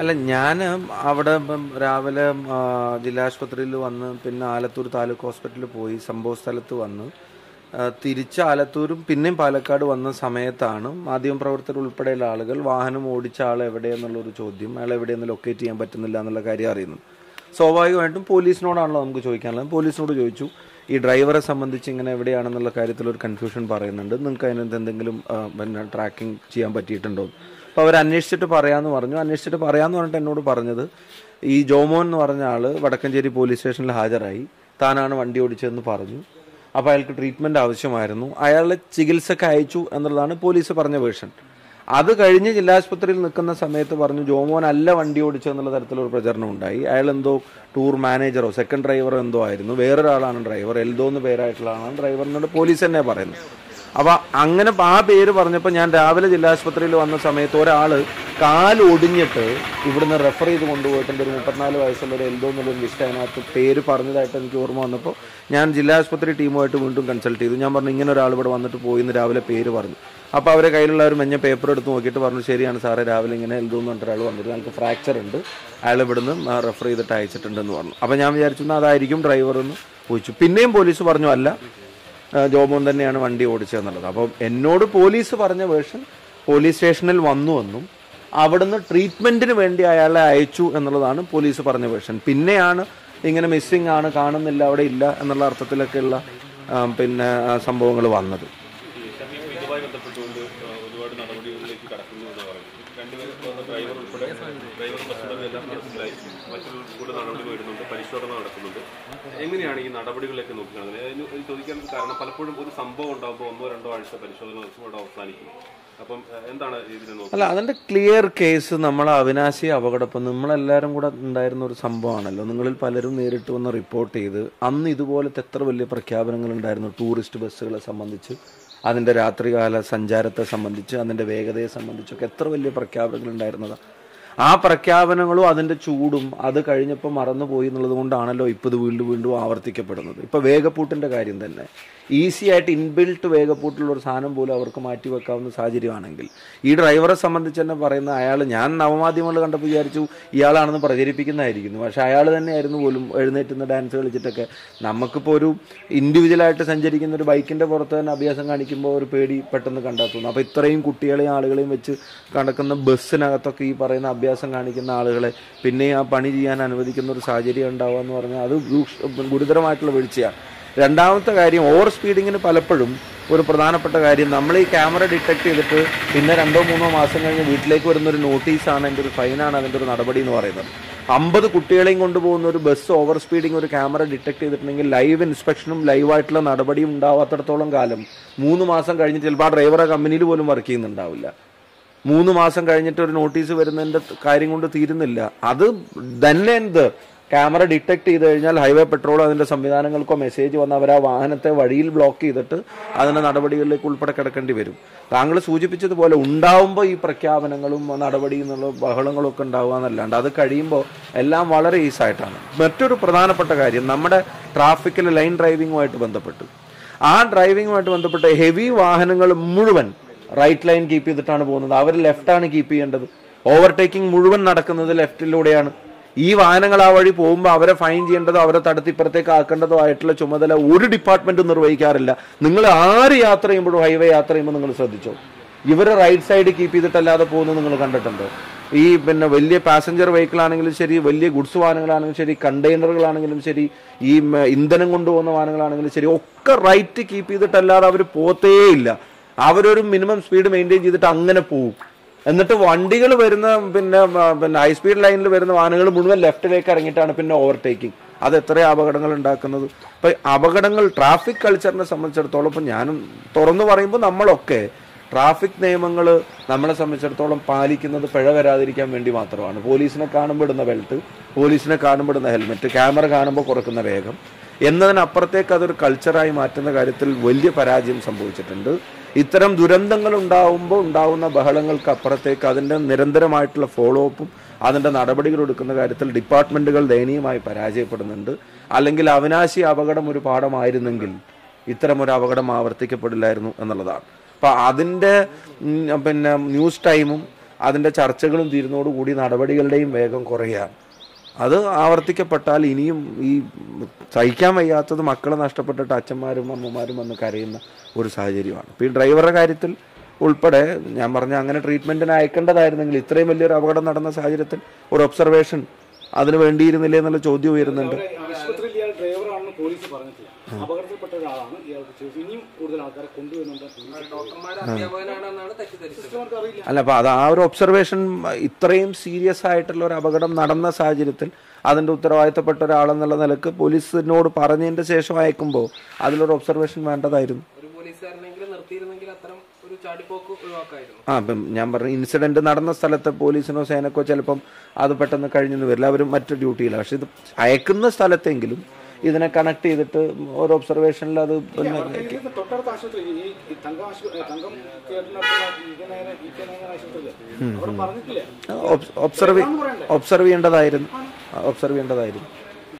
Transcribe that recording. അല്ല ഞാൻ അവിടെ രാവിലെ ജില്ലാശുപത്രിയിൽ വന്ന് പിന്നെ ആലത്തൂർ താലൂക്ക് ഹോസ്പിറ്റലിൽ പോയി സംഭവ സ്ഥലത്ത് വന്ന് തിരിച്ച് ആലത്തൂരും പിന്നെയും പാലക്കാട് വന്ന സമയത്താണ് മാധ്യമപ്രവർത്തകർ ഉൾപ്പെടെയുള്ള ആളുകൾ വാഹനം ഓടിച്ച ആൾ എവിടെയെന്നുള്ളൊരു ചോദ്യം, അയാൾ എവിടെയെന്ന് ലൊക്കേറ്റ് ചെയ്യാൻ പറ്റുന്നില്ല എന്നുള്ള കാര്യം അറിയുന്നു. സ്വാഭാവികമായിട്ടും പോലീസിനോടാണല്ലോ നമുക്ക് ചോദിക്കാനുള്ളത്. പോലീസിനോട് ചോദിച്ചു ഈ ഡ്രൈവറെ സംബന്ധിച്ച് ഇങ്ങനെ എവിടെയാണെന്നുള്ള കാര്യത്തിലൊരു കൺഫ്യൂഷൻ പറയുന്നുണ്ട്, നിങ്ങൾക്ക് അതിനകത്ത് എന്തെങ്കിലും പിന്നെ ട്രാക്കിംഗ് ചെയ്യാൻ പറ്റിയിട്ടുണ്ടോ? അപ്പോൾ അവർ അന്വേഷിച്ചിട്ട് പറയാമെന്ന് പറഞ്ഞു. അന്വേഷിച്ചിട്ട് പറയാമെന്ന് പറഞ്ഞിട്ട് എന്നോട് പറഞ്ഞത് ഈ ജോമോൻ എന്ന് പറഞ്ഞ ആൾ വടക്കഞ്ചേരി പോലീസ് സ്റ്റേഷനിൽ ഹാജരായി, താനാണ് വണ്ടി ഓടിച്ചതെന്ന് പറഞ്ഞു. അപ്പോൾ അയാൾക്ക് ട്രീറ്റ്മെൻറ്റ് ആവശ്യമായിരുന്നു, അയാളെ ചികിത്സക്ക് അയച്ചു എന്നുള്ളതാണ് പോലീസ് പറഞ്ഞ വേർഷൻ. അത് കഴിഞ്ഞ് ജില്ലാശുപത്രിയിൽ നിൽക്കുന്ന സമയത്ത് പറഞ്ഞു ജോമോൻ അല്ല വണ്ടി ഓടിച്ചെന്നുള്ള തരത്തിലൊരു പ്രചരണം ഉണ്ടായി. അയാൾ എന്തോ ടൂർ മാനേജറോ സെക്കൻഡ് ഡ്രൈവറോ എന്തോ ആയിരുന്നു, വേറൊരാളാണ് ഡ്രൈവർ, എൽദോ എന്ന് പേരായിട്ടുള്ളതാണ് ഡ്രൈവർ എന്നോട് പോലീസ് തന്നെ പറയുന്നത്. അപ്പോൾ അങ്ങനെ ആ പേര് പറഞ്ഞപ്പോൾ ഞാൻ രാവിലെ ജില്ലാശുപത്രിയിൽ വന്ന സമയത്ത് ഒരാൾ കാലൊടിഞ്ഞിട്ട് ഇവിടുന്ന് റെഫർ ചെയ്ത് കൊണ്ടുപോയിട്ടുണ്ട്, ഒരു 34 വയസ്സുള്ളൊരു എൽദോ എന്നുള്ളൊരു ലിസ്റ്റ് അതിനകത്ത് പേര് പറഞ്ഞതായിട്ട് എനിക്ക് ഓർമ്മ വന്നപ്പോൾ ഞാൻ ജില്ലാശുപത്രി ടീമുമായിട്ട് വീണ്ടും കൺസൾട്ട് ചെയ്തു. ഞാൻ പറഞ്ഞു ഇങ്ങനെ ഒരാൾ ഇവിടെ വന്നിട്ട് പോയി എന്ന് രാവിലെ പേര് പറഞ്ഞു. അപ്പോൾ അവരെ കയ്യിലുള്ള ഒരു മഞ്ഞ പേപ്പർ എടുത്ത് നോക്കിയിട്ട് പറഞ്ഞു ശരിയാണ് സാറേ, രാവിലെ ഇങ്ങനെ എൽദോന്ന് പറഞ്ഞിട്ട് ഒരാൾ വന്നിട്ട് ഞങ്ങൾക്ക് ഫ്രാക്ചർ ഉണ്ട്, അയാൾ ഇവിടുന്ന് റെഫർ ചെയ്തിട്ട് അയച്ചിട്ടുണ്ടെന്ന് പറഞ്ഞു. അപ്പോൾ ഞാൻ വിചാരിച്ചു അതായിരിക്കും ഡ്രൈവറെന്ന് ചോദിച്ചു. പിന്നെയും പോലീസ് പറഞ്ഞു അല്ല ജോമോൻ തന്നെയാണ് വണ്ടി ഓടിച്ചതെന്നുള്ളത്. അപ്പോൾ എന്നോട് പോലീസ് പറഞ്ഞ വേർഷൻ പോലീസ് സ്റ്റേഷനിൽ വന്നുവെന്നും അവിടുന്ന് ട്രീറ്റ്മെൻറ്റിന് വേണ്ടി അയാളെ അയച്ചു എന്നുള്ളതാണ് പോലീസ് പറഞ്ഞ വേർഷൻ. പിന്നെയാണ് ഇങ്ങനെ മിസ്സിംഗ് ആണ്, കാണുന്നില്ല, അവിടെ ഇല്ല എന്നുള്ള അർത്ഥത്തിലൊക്കെയുള്ള പിന്നെ സംഭവങ്ങൾ വന്നത്. എങ്ങനെയാണ് ഈ നടപടികളിലേക്ക് നോക്കുന്നത് ചോദിക്കാൻ കാരണം പലപ്പോഴും ഒരു സംഭവം ഉണ്ടാകുമ്പോൾ 1-2 ആഴ്ച പരിശോധന അവസാനിക്കും. അപ്പം എന്താണ് അല്ല അതിന്റെ ക്ലിയർ കേസ് നമ്മൾ അവിനാശി അപകടപ്പം നമ്മളെല്ലാവരും കൂടെ ഉണ്ടായിരുന്ന ഒരു സംഭവമാണല്ലോ. നിങ്ങളിൽ പലരും നേരിട്ട് വന്ന് റിപ്പോർട്ട് ചെയ്ത് അന്ന് ഇതുപോലത്തെ എത്ര വലിയ പ്രഖ്യാപനങ്ങൾ ഉണ്ടായിരുന്നു, ടൂറിസ്റ്റ് ബസ്സുകളെ സംബന്ധിച്ച്, അതിൻ്റെ രാത്രികാല സഞ്ചാരത്തെ സംബന്ധിച്ച്, അതിൻ്റെ വേഗതയെ സംബന്ധിച്ചൊക്കെ എത്ര വലിയ പ്രഖ്യാപനങ്ങൾ ഉണ്ടായിരുന്നതാണ്. ആ പ്രഖ്യാപനങ്ങളും അതിൻ്റെ ചൂടും അത് കഴിഞ്ഞപ്പോൾ മറന്നുപോയി എന്നുള്ളത് കൊണ്ടാണല്ലോ ഇപ്പോൾ ഇത് വീണ്ടും വീണ്ടും ആവർത്തിക്കപ്പെടുന്നത്. ഇപ്പോൾ വേഗപ്പൂട്ടിൻ്റെ കാര്യം തന്നെ ഈസി ആയിട്ട് ഇൻബിൽട്ട് വേഗപ്പൂട്ടിലുള്ളൊരു സാധനം പോലും അവർക്ക് മാറ്റി വെക്കാവുന്ന സാഹചര്യമാണെങ്കിൽ ഈ ഡ്രൈവറെ സംബന്ധിച്ച് തന്നെ പറയുന്ന അയാൾ ഞാൻ നവമാധ്യമങ്ങൾ കണ്ടപ്പോൾ വിചാരിച്ചു ഇയാളാണെന്ന് പ്രചരിപ്പിക്കുന്നതായിരിക്കുന്നു, പക്ഷേ അയാൾ തന്നെയായിരുന്നു പോലും എഴുന്നേറ്റുന്ന ഡാൻസ് കളിച്ചിട്ടൊക്കെ. നമുക്കിപ്പോൾ ഒരു ഇൻഡിവിജ്വലായിട്ട് സഞ്ചരിക്കുന്ന ഒരു ബൈക്കിൻ്റെ പുറത്ത് തന്നെ അഭ്യാസം കാണിക്കുമ്പോൾ ഒരു പേടി പെട്ടെന്ന് കണ്ടെത്തുന്നു. അപ്പോൾ ഇത്രയും കുട്ടികളെയും ആളുകളെയും വെച്ച് നടക്കുന്ന ബസ്സിനകത്തൊക്കെ ഈ പറയുന്ന അഭ്യാസം കാണിക്കുന്ന ആളുകളെ പിന്നെ ആ പണി ചെയ്യാൻ അനുവദിക്കുന്ന ഒരു സാഹചര്യം ഉണ്ടാവുക എന്ന് പറഞ്ഞാൽ അത് ഗുരുതരമായിട്ടുള്ള വീഴ്ചയാണ്. രണ്ടാമത്തെ കാര്യം ഓവർ സ്പീഡിങ്ങിന് പലപ്പോഴും ഒരു പ്രധാനപ്പെട്ട കാര്യം നമ്മൾ ഈ ക്യാമറ ഡിറ്റക്ട് ചെയ്തിട്ട് പിന്നെ 2-3 മാസം കഴിഞ്ഞ് വീട്ടിലേക്ക് വരുന്നൊരു നോട്ടീസാണ്, അതിൻ്റെ ഒരു ഫൈനാണ് അതിൻ്റെ ഒരു നടപടി എന്ന് പറയുന്നത്. 50 കുട്ടികളെയും കൊണ്ടുപോകുന്ന ഒരു ബസ് ഓവർ സ്പീഡിങ് ഒരു ക്യാമറ ഡിറ്റക്ട് ചെയ്തിട്ടുണ്ടെങ്കിൽ ലൈവ് ഇൻസ്പെക്ഷനും ലൈവായിട്ടുള്ള നടപടിയും ഉണ്ടാവാത്തടത്തോളം കാലം 3 മാസം കഴിഞ്ഞിട്ട് ചിലപ്പോൾ ആ ഡ്രൈവറെ കമ്പനിയിൽ പോലും വർക്ക് ചെയ്യുന്നുണ്ടാവില്ല. 3 മാസം കഴിഞ്ഞിട്ട് ഒരു നോട്ടീസ് വരുന്നതിൻ്റെ കാര്യം കൊണ്ട് തീരുന്നില്ല. അത് തന്നെ എന്ത് ക്യാമറ ഡിറ്റക്ട് ചെയ്ത് കഴിഞ്ഞാൽ ഹൈവേ പെട്രോൾ അതിൻ്റെ സംവിധാനങ്ങൾക്കോ മെസ്സേജ് വന്ന് അവർ ആ വാഹനത്തെ വഴിയിൽ ബ്ലോക്ക് ചെയ്തിട്ട് അതിൻ്റെ നടപടികളിലേക്ക് ഉൾപ്പെടെ കിടക്കേണ്ടി വരും. താങ്കൾ സൂചിപ്പിച്ചതുപോലെ ഉണ്ടാവുമ്പോൾ ഈ പ്രഖ്യാപനങ്ങളും നടപടിയിൽ നിന്നുള്ള ബഹളങ്ങളും ഒക്കെ ഉണ്ടാവുക എന്നല്ലാണ്ട് അത് കഴിയുമ്പോൾ എല്ലാം വളരെ ഈസായിട്ടാണ്. മറ്റൊരു പ്രധാനപ്പെട്ട കാര്യം നമ്മുടെ ട്രാഫിക്കിൽ ലൈൻ ഡ്രൈവിങ്ങുമായിട്ട് ബന്ധപ്പെട്ട് ആ ഡ്രൈവിങ്ങുമായിട്ട് ബന്ധപ്പെട്ട് ഹെവി വാഹനങ്ങൾ മുഴുവൻ റൈറ്റ് ലൈൻ കീപ്പ് ചെയ്തിട്ടാണ് പോകുന്നത്, അവർ ലെഫ്റ്റാണ് കീപ്പ് ചെയ്യേണ്ടത്. ഓവർടേക്കിംഗ് മുഴുവൻ നടക്കുന്നത് ലെഫ്റ്റിലൂടെയാണ്. ഈ വാഹനങ്ങൾ ആ വഴി പോകുമ്പോൾ അവരെ ഫൈൻ ചെയ്യേണ്ടതോ അവരെ തടത്തിപ്പുറത്തേക്ക് ആക്കേണ്ടതോ ആയിട്ടുള്ള ചുമതല ഒരു ഡിപ്പാർട്ട്മെൻറ്റും നിർവഹിക്കാറില്ല. നിങ്ങൾ ആര് യാത്ര ചെയ്യുമ്പോഴും ഹൈവേ യാത്ര ചെയ്യുമ്പോൾ നിങ്ങൾ ശ്രദ്ധിച്ചോ, ഇവർ റൈറ്റ് സൈഡ് കീപ്പ് ചെയ്തിട്ടല്ലാതെ പോകുന്നത് നിങ്ങൾ കണ്ടിട്ടുണ്ടോ? ഈ പിന്നെ വലിയ പാസഞ്ചർ വെഹിക്കിളാണെങ്കിലും ശരി, വലിയ ഗുഡ്സ് വാഹനങ്ങളാണെങ്കിലും ശരി, കണ്ടെയ്നറുകളാണെങ്കിലും ശരി, ഈ ഇന്ധനം കൊണ്ടുപോകുന്ന വാഹനങ്ങളാണെങ്കിലും ശരി, ഒക്കെ റൈറ്റ് കീപ്പ് ചെയ്തിട്ടല്ലാതെ അവർ പോത്തേയില്ല. അവരൊരു മിനിമം സ്പീഡ് മെയിൻറ്റെയിൻ ചെയ്തിട്ട് അങ്ങനെ പോകും. എന്നിട്ട് വണ്ടികൾ വരുന്ന പിന്നെ ഹൈ സ്പീഡ് ലൈനിൽ വരുന്ന വാഹനങ്ങൾ മുഴുവൻ ലെഫ്റ്റിലേക്ക് ഇറങ്ങിയിട്ടാണ് പിന്നെ ഓവർടേക്കിംഗ്. അത് എത്ര അപകടങ്ങൾ ഉണ്ടാക്കുന്നത്. ഇപ്പം അപകടങ്ങൾ ട്രാഫിക് കൾച്ചറിനെ സംബന്ധിച്ചിടത്തോളം ഇപ്പം ഞാനും തുറന്നു പറയുമ്പോൾ നമ്മളൊക്കെ ട്രാഫിക് നിയമങ്ങൾ നമ്മളെ സംബന്ധിച്ചിടത്തോളം പാലിക്കുന്നത് പിഴ വരാതിരിക്കാൻ വേണ്ടി മാത്രമാണ്. പോലീസിനെ കാണുമ്പോൾ ഇടുന്ന ബെൽറ്റ്, പോലീസിനെ കാണുമ്പോൾ ഇടുന്ന ഹെൽമെറ്റ്, ക്യാമറ കാണുമ്പോൾ കുറക്കുന്ന വേഗം എന്നതിനപ്പുറത്തേക്ക് അതൊരു കൾച്ചറായി മാറ്റുന്ന കാര്യത്തിൽ വലിയ പരാജയം സംഭവിച്ചിട്ടുണ്ട്. ഇത്തരം ദുരന്തങ്ങൾ ഉണ്ടാവുമ്പോൾ ഉണ്ടാവുന്ന ബഹളങ്ങൾക്ക് അപ്പുറത്തേക്ക് അതിൻ്റെ നിരന്തരമായിട്ടുള്ള ഫോളോ അപ്പും അതിൻ്റെ നടപടികൾ എടുക്കുന്ന കാര്യത്തിൽ ഡിപ്പാർട്ട്മെൻറ്റുകൾ ദയനീയമായി പരാജയപ്പെടുന്നുണ്ട്. അല്ലെങ്കിൽ അവിനാശി അപകടം ഒരു പാഠമായിരുന്നെങ്കിൽ ഇത്തരമൊരു അപകടം ആവർത്തിക്കപ്പെടില്ലായിരുന്നു എന്നുള്ളതാണ്. അപ്പം അതിൻ്റെ പിന്നെ ന്യൂസ് ടൈമും അതിൻ്റെ ചർച്ചകളും തീരുന്നതോടുകൂടി നടപടികളുടെയും വേഗം കുറയുകയാണ്. അത് ആവർത്തിക്കപ്പെട്ടാൽ ഇനിയും ഈ സഹിക്കാൻ വയ്യാത്തത് മക്കളെ നഷ്ടപ്പെട്ടിട്ട് അച്ഛന്മാരും അമ്മമാരും വന്ന് കരയുന്ന ഒരു സാഹചര്യമാണ്. ഇപ്പോൾ ഈ ഡ്രൈവറുടെ കാര്യത്തിൽ ഉൾപ്പെടെ ഞാൻ പറഞ്ഞ അങ്ങനെ ട്രീറ്റ്മെൻറ്റിന് അയക്കേണ്ടതായിരുന്നെങ്കിൽ ഇത്രയും വലിയൊരു അപകടം നടന്ന സാഹചര്യത്തിൽ ഒരു ഒബ്സർവേഷൻ അതിന് വേണ്ടിയിരുന്നില്ല എന്നുള്ള ചോദ്യം ഉയരുന്നുണ്ട്. അല്ല, അപ്പം അത് ആ ഒരു ഒബ്സർവേഷൻ ഇത്രയും സീരിയസ് ആയിട്ടുള്ള ഒരു അപകടം നടന്ന സാഹചര്യത്തിൽ അതിൻ്റെ ഉത്തരവാദിത്തപ്പെട്ട ഒരാളെന്നുള്ള നിലക്ക് പോലീസിനോട് പറഞ്ഞതിൻ്റെ ശേഷം അയക്കുമ്പോൾ അതിലൊരു ഒബ്സർവേഷൻ വേണ്ടതായിരുന്നു. ആ, അപ്പം ഞാൻ പറഞ്ഞു ഇൻസിഡൻറ്റ് നടന്ന സ്ഥലത്തെ പോലീസിനോ സേനക്കോ ചിലപ്പം അത് പെട്ടെന്ന് കഴിഞ്ഞെന്ന് വരില്ല, അവർ മറ്റു ഡ്യൂട്ടിയിലാണ്. പക്ഷെ ഇത് അയക്കുന്ന സ്ഥലത്തെങ്കിലും ഇതിനെ കണക്ട് ചെയ്തിട്ട് ഒരു ഒബ്സർവേഷനിൽ അത് പിന്നെ ഒബ്സർവ് ചെയ്യേണ്ടതായിരുന്നു.